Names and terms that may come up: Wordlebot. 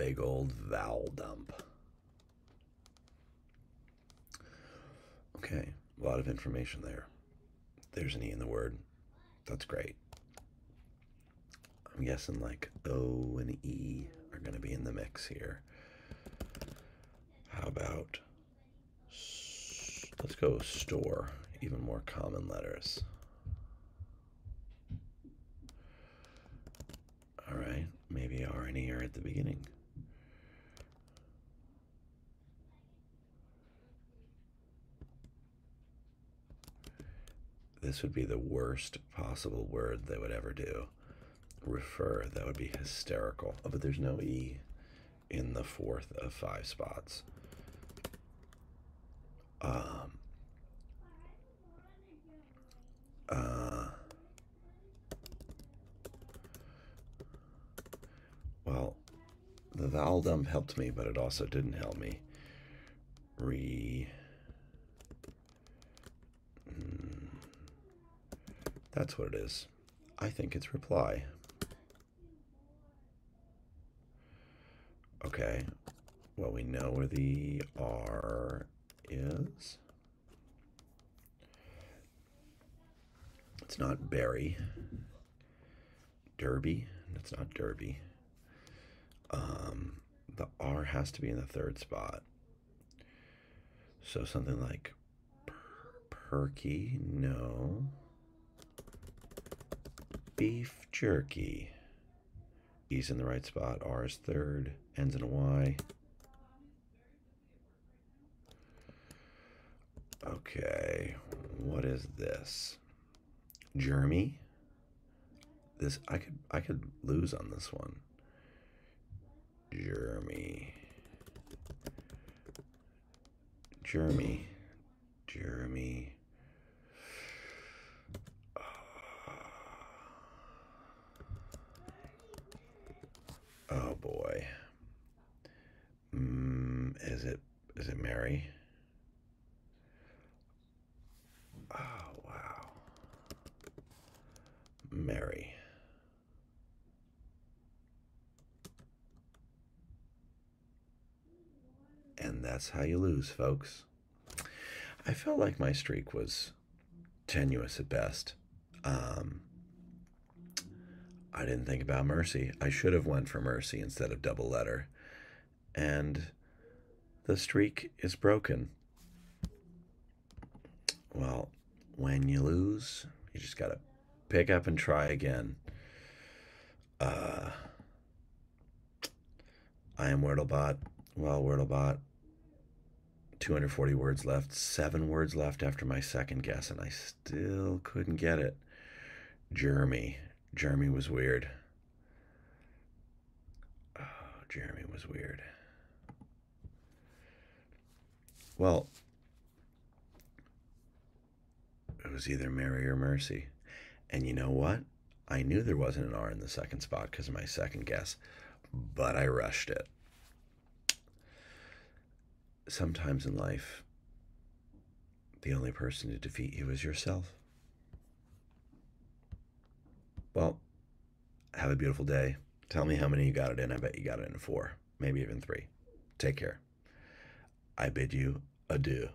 big old vowel dump. Okay, a lot of information there. There's an E in the word. That's great. I'm guessing like O and E are going to be in the mix here. How about, let's go store, even more common letters. All right, maybe R and E are at the beginning. This would be the worst possible word they would ever do. Refer, that would be hysterical. Oh, but there's no E in the fourth of five spots. Well, the vowel dump helped me, but it also didn't help me. That's what it is. I think it's reply. Okay, well, we know where the R is. It's not berry. Derby, it's not derby. The R has to be in the third spot. So something like perky, no. Beef jerky. E's in the right spot. R is third. Ends in a Y. Okay. What is this? Jermy. This I could lose on this one. Jermy. Oh boy. Is it Mary? Oh wow. Mary. And that's how you lose, folks. I felt like my streak was tenuous at best. I didn't think about mercy. I should have went for mercy instead of double letter. And the streak is broken. Well, when you lose, you just gotta pick up and try again. I am Wordlebot. Well, Wordlebot, 240 words left, 7 words left after my second guess, and I still couldn't get it. Jeremy was weird. Oh, Jeremy was weird. Well, it was either Mary or Mercy. And you know what? I knew there wasn't an R in the second spot because of my second guess, but I rushed it. Sometimes in life, the only person to defeat you is yourself. Well, have a beautiful day. Tell me how many you got it in. I bet you got it in 4, maybe even 3. Take care. I bid you adieu.